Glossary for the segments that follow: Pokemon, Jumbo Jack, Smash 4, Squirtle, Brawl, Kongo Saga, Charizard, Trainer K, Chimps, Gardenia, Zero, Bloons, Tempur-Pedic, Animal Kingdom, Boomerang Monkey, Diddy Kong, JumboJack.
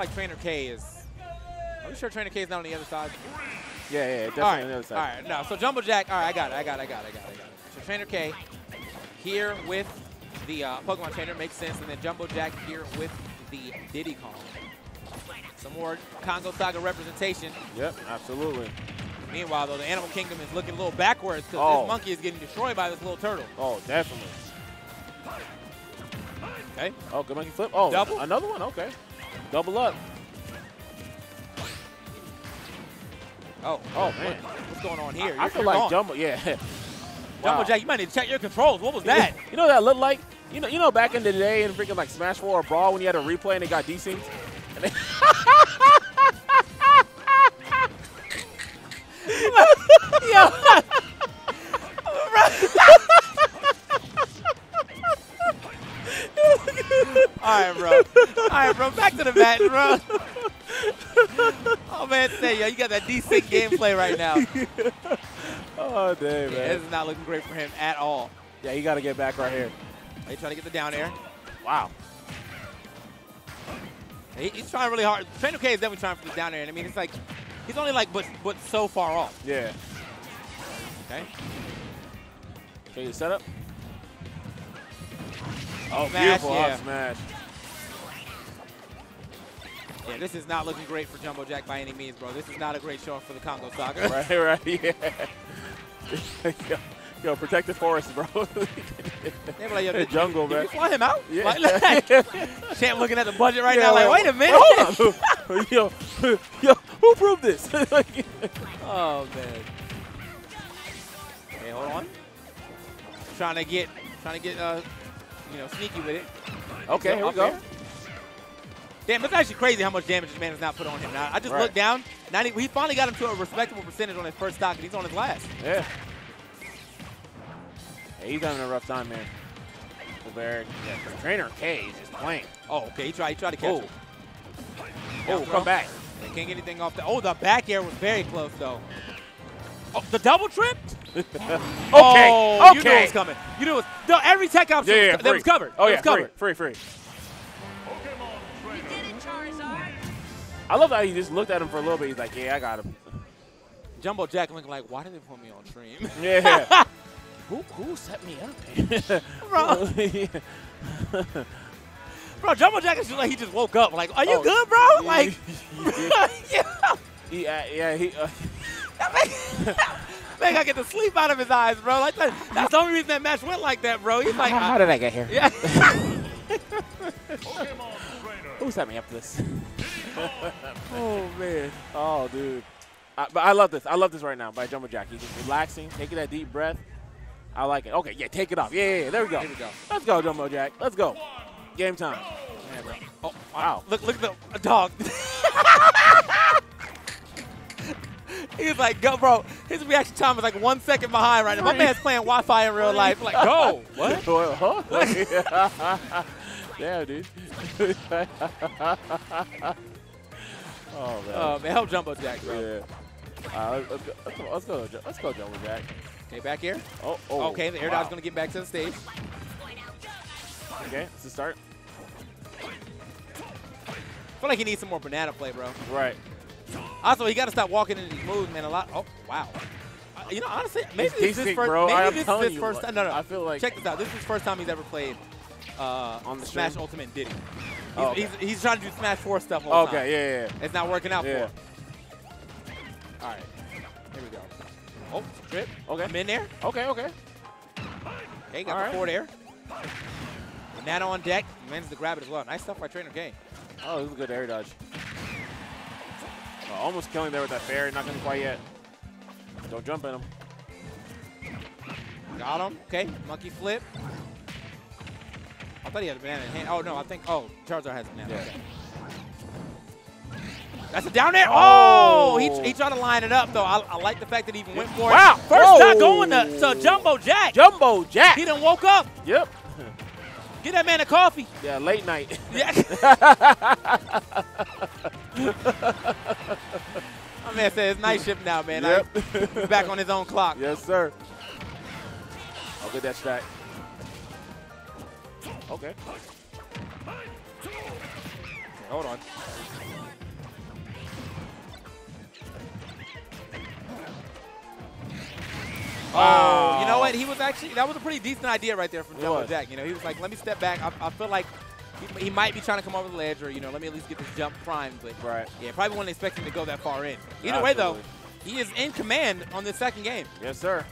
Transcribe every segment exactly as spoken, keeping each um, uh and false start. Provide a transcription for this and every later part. like Trainer K is. Are we sure Trainer K is not on the other side? Yeah, yeah, definitely right. on the other side. All right, no. So Jumbo Jack. All right, I got it. I got it. I got it. I got it. I got it. So Trainer K here with the uh, Pokemon trainer makes sense, and then Jumbo Jack here with the Diddy Kong. Some more Kongo Saga representation. Yep, absolutely. Meanwhile, though, the Animal Kingdom is looking a little backwards because oh. this monkey is getting destroyed by this little turtle. Oh, definitely. Okay. Oh, good monkey flip. Oh, double? Another one. Okay. Double up. Oh. Oh, man. What, what's going on here? I, I feel like gone. Jumbo. Yeah. Wow. Jumbo Jack, you might need to check your controls. What was that? You know what that looked like? You know, you know, back in the day in freaking like Smash four or Brawl when you had a replay and it got desynced. Yo. All right, bro. All right, bro. Back to the mat, bro. Oh man, say yo, you got that decent gameplay right now. Oh damn, yeah, man. This is not looking great for him at all. Yeah, you got to get back right here. Are you trying to get the down air? Wow. He, he's trying really hard. Trainer K is definitely trying for the down air. I mean, it's like he's only like but but so far off. Yeah. Okay. Change the setup. Oh, smash, beautiful yeah. up smash. Yeah, this is not looking great for Jumbo Jack by any means, bro. This is not a great showing for the Kongo Saga. Right, right, yeah. yo, yo, protect the forest, bro. They were like, yo, the jungle, man. Did you fly him out? Yeah. Like, like, Champ looking at the budget right yeah, now, like, like, wait a minute. Hold on. yo, yo, who proved this? Oh, man. Hey, hold on. Trying to get, trying to get, uh, you know, sneaky with it. Okay, so, here we go. There. Damn, it's actually crazy how much damage this man has not put on him. Now, I just right. looked down. ninety, he finally got him to a respectable percentage on his first stock, and he's on his last. Yeah. Hey, he's having a rough time, man. Colbert, yeah, Trainer K is just playing. Oh, okay. He tried. He tried to catch. Oh, oh come back. They can't get anything off the. Oh, the back air was very close though. Oh, the double trip. okay. Oh, okay. You knew it was coming. You knew it was. No, every tech option yeah, yeah, was, was covered. Oh, yeah. Was covered. Free, free, free. You did it, Charizard. I love how he just looked at him for a little bit. He's like, yeah, I got him. Jumbo Jack looking like, why did they put me on stream? Yeah. who, who set me up? Bro. Bro, Jumbo Jack is just like he just woke up. Like, are you oh, good, bro? Yeah, like, yeah. yeah. He, uh, yeah, he. Uh, Man, I get the sleep out of his eyes, bro. Like that, that's the only reason that match went like that, bro. He's like, how, how did I get here? Yeah. Who set me up this? Oh man. Oh dude. I, but I love this. I love this right now by Jumbo Jack. He's just relaxing, taking that deep breath. I like it. Okay, yeah, take it off. Yeah, yeah, yeah. There we go. Here we go. Let's go, Jumbo Jack. Let's go. Game time. Yeah, bro. Oh wow. Look, look at the dog. He was like, go, bro. His reaction time was like one second behind right now. My man's playing Wi-Fi in real life. Like, go. What? Huh? Yeah, dude. Oh, man. Oh, man. Help Jumbo Jack, bro. Yeah. Uh, let's, go. Let's, go. Let's, go. Let's, go. let's go, Jumbo Jack. Okay, back here. Oh, oh. Okay, the air wow. dodge's going to get back to the stage. Okay, let's start. I feel like he needs some more banana play, bro. Right. Also, he got to stop walking into these moves, man. A lot. Oh, wow. Uh, you know, honestly, maybe he's this is his first, bro. Maybe this is his first time. No, no. I feel like check this out. This is his first time he's ever played uh, on the Smash stream? Ultimate Diddy. He's, oh, okay. he's, he's trying to do Smash four stuff all the time. Okay, yeah, yeah, yeah. It's not working out yeah. for him. All right. Here we go. Oh, trip. Okay. I'm in there. Okay, okay. Okay, got all the right. forward air. Banana on deck. Mans to grab it as well. Nice stuff by Trainer K. Oh, this is a good air dodge. Uh, almost killing there with that fair, not gonna quite yet. Don't jump in him. Got him. Okay, monkey flip. I thought he had a banana in hand. Oh no, I think. Oh, Charizard has a banana. Yeah. Okay. That's a down air. Oh, oh. He, he tried to line it up though. I, I like the fact that he even went for it. Wow, first time going to, to Jumbo Jack. Jumbo Jack. He done woke up. Yep. Get that man a coffee. Yeah, late night. Yeah. My man said it's night shift now, man. Yep. He's back on his own clock. Yes, sir. I'll get that stack. Okay. Okay. Hold on. But he was actually, that was a pretty decent idea right there from Jumbo Jack. You know, he was like, let me step back. I, I feel like he, he might be trying to come over the ledge, or, you know, let me at least get this jump primed. But right. yeah, probably wouldn't expect him to go that far in. Either Absolutely. way, though, he is in command on this second game. Yes, sir.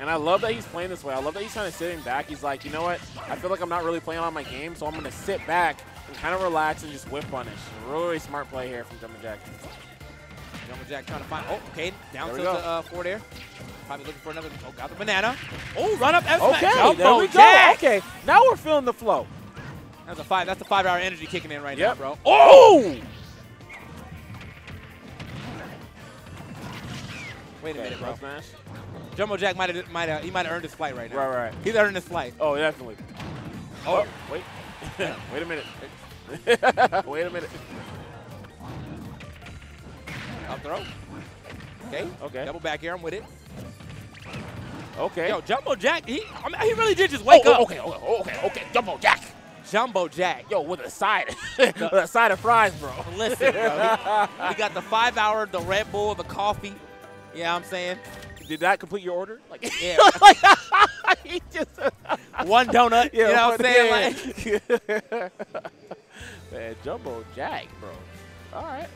And I love that he's playing this way. I love that he's kind of sitting back. He's like, you know what? I feel like I'm not really playing on my game, so I'm going to sit back and kind of relax and just whip punish. Really smart play here from Jumbo Jack. Jumbo Jack trying to find. Oh, okay. Down to the uh, forward air. Probably looking for another. Oh, got the banana. Oh, run up. Okay, Jumbo there we go. Jack. Okay, now we're feeling the flow. That's a five. That's the five-hour energy kicking in right yep. now, bro. Oh! Wait a okay, minute, bro. Smash. Jumbo Jack might have, might have, he might have earned his flight right now. Right, right. He's earned his flight. Oh, definitely. Oh, oh wait. Wait a minute. Wait a minute. Up throw. Okay. Okay. Double back air. I'm with it. Okay. Yo, Jumbo Jack. He, I mean, he really did just wake oh, up. Oh, okay. Oh, okay. Okay. Jumbo Jack. Jumbo Jack. Yo, with a side, with a side of fries, bro. Listen, bro. We got the five-hour, the Red Bull, the coffee. Yeah, I'm saying. Did that complete your order? Like, yeah. Like, he just one donut. Yeah, you know what I'm saying? Yeah. Like, man, Jumbo Jack, bro. All right.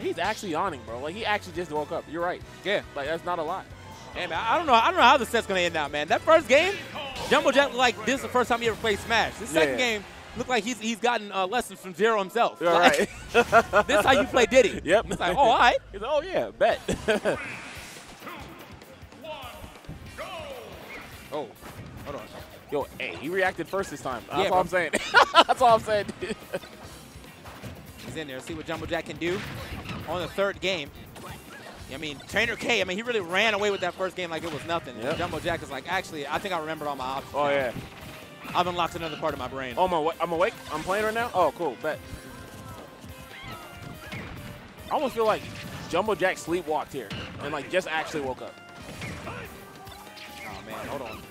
He's actually yawning, bro. Like, he actually just woke up. You're right. Yeah. Like, that's not a lot. Damn, I don't know. I don't know how the set's gonna end out, man. That first game, Jumbo Jack looked like this is the first time he ever played Smash. This yeah, second yeah. game. Look like he's he's gotten uh, lessons from Zero himself. All like, right. This is how you play Diddy. Yep. It's like, oh, all right. He's, oh, yeah, bet. Three, two, one, go. Oh, hold on. Yo, hey, he reacted first this time. That's yeah, all bro. I'm saying. That's all I'm saying. He's in there. See what Jumbo Jack can do on the third game. I mean, Trainer K, I mean, he really ran away with that first game like it was nothing. Yep. Jumbo Jack is like, actually, I think I remembered all my options. Oh, now. yeah. I've unlocked another part of my brain. Oh, I'm awake. I'm, awake. I'm playing right now? Oh, cool. Bet. I almost feel like Jumbo Jack sleepwalked here and, like, just actually woke up. Oh, man. Hold on.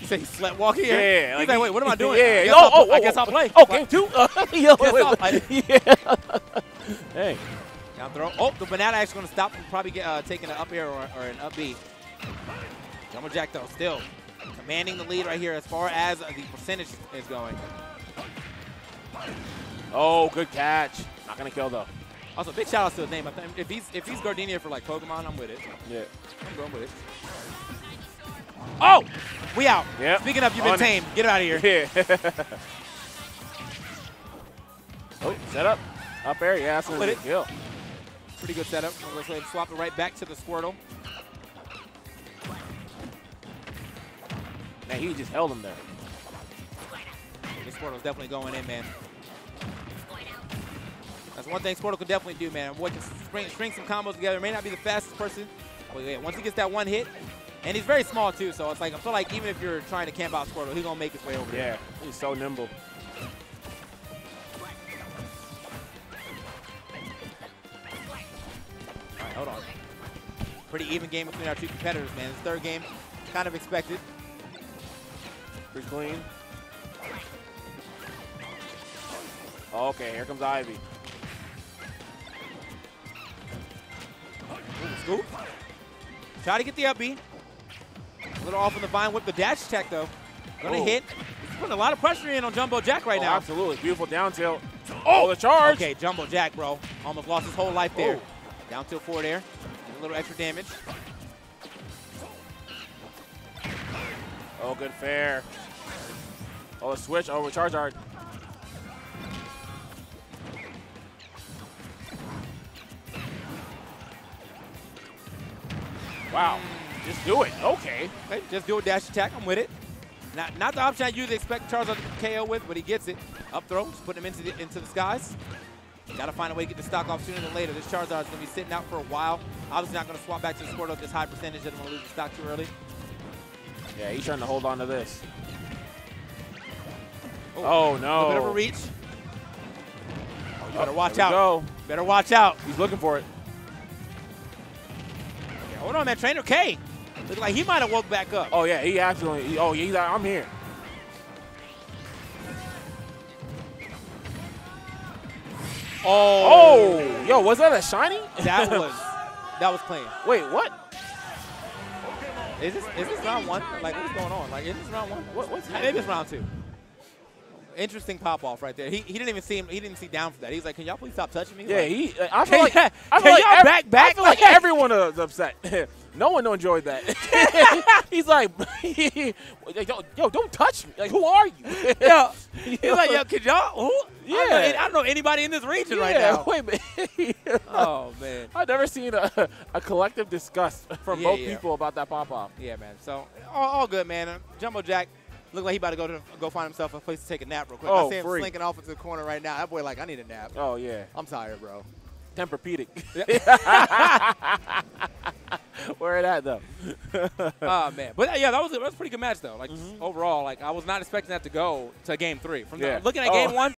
You said he slept walking here? Yeah. He's like, like, wait, what am I doing? Yeah. I oh, oh, oh, I guess I'll play. Oh, game two. Uh, yo, wait, I'll play. Yeah. Hey. Down throw. Oh, the banana actually going to stop. We'll probably get, uh, taking an up air or, or an up B. Jumbo Jack, though, still commanding the lead right here as far as the percentage is going. Oh, good catch. Not going to kill, though. Also, big shout-out to his name. If he's, if he's Gardenia for, like, Pokemon, I'm with it. Yeah. I'm going with it. Oh! We out. Yep. Speaking of, you've been On tamed. Get out of here. Yeah. Oh, set up. Up air. Yeah, that's a kill. Pretty good setup. Let's go ahead and swap it right back to the Squirtle. Man, he just held him there. This Squirtle's definitely going in, man. That's one thing Squirtle could definitely do, man. What can string, string some combos together. May not be the fastest person. But yeah, once he gets that one hit, and he's very small too, so it's like I feel like even if you're trying to camp out Squirtle, he's gonna make his way over yeah, there. Yeah, he's so nimble. All right, hold on. Pretty even game between our two competitors, man. This third game, kind of expected. Pretty clean. Okay, here comes Ivy. Ooh, scoop. Try to get the up B. A little off on the vine with the dash attack, though. Gonna Ooh. hit. He's putting a lot of pressure in on Jumbo Jack right oh, now. Absolutely. Beautiful down tilt. Oh, the charge. Okay, Jumbo Jack, bro. Almost lost his whole life there. Ooh. Down tilt forward air. A little extra damage. Oh, good fair. Oh, a switch over Charizard. Wow. Just do it. Okay. Okay. Just do a dash attack. I'm with it. Not, not the option I usually expect Charizard to K O with, but he gets it. Up throw. Just putting him into the, into the skies. Got to find a way to get the stock off sooner than later. This Charizard's going to be sitting out for a while. Obviously not going to swap back to the Squirtle at this high percentage. Doesn't want to lose the stock too early. Yeah, he's trying to hold on to this. Oh, oh no. A bit of a reach. Oh, you better watch out. Go. Better watch out. He's looking for it. Yeah, hold on, man. Trainer K. Looks like he might have woke back up. Oh, yeah. He actually. He, oh, he's like, I'm here. Oh. Oh. Yo, was that a shiny? That was that was clean. Wait, what? Is this is this round one? Like, what's going on? Like, is this round one? What, what's happening? Maybe it's round two. Interesting pop off right there. He he didn't even see him. He didn't see down for that. He's like, can y'all please stop touching me? He's yeah, like, he. I feel like I feel like, every, back, back, I feel like everyone is upset. No one enjoyed that. He's like, yo, yo, don't touch me. Like, who are you? Yo, he's like, yo, could y'all? Who? Yeah, I don't, know, I don't know anybody in this region yeah, right now. Wait a minute. Oh man, I've never seen a, a collective disgust from yeah, both yeah. people about that pop off. Yeah, man. So all, all good, man. Jumbo Jack. Look like he about to go to go find himself a place to take a nap real quick. Oh, I see him freak. slinking off into the corner right now. That boy like, I need a nap. Oh yeah. I'm tired, bro. Tempur-Pedic. Where it at though? Oh man. But yeah, that was that was a pretty good match though. Like mm-hmm. overall, like I was not expecting that to go to game three. From yeah. the, looking at oh. game one.